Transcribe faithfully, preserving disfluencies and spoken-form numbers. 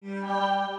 Yeah.